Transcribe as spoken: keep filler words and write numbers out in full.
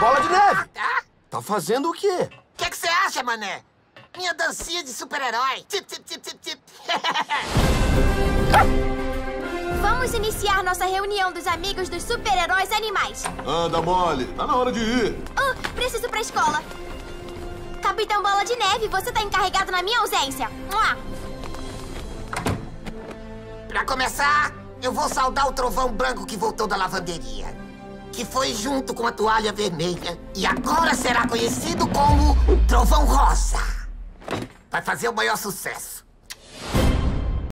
Bola de neve! Ah? Tá fazendo o quê? O que você acha, mané? Minha dancinha de super-herói. Tip, tip, tip, tip, tip. Vamos iniciar nossa reunião dos amigos dos super-heróis animais. Anda, Molly. Tá na hora de ir. Uh, preciso pra escola. Capitão Bola de Neve, você tá encarregado na minha ausência. Mua. Pra começar, eu vou saudar o trovão branco que voltou da lavanderia, que foi junto com a toalha vermelha e agora será conhecido como Trovão Rosa. Vai fazer o maior sucesso.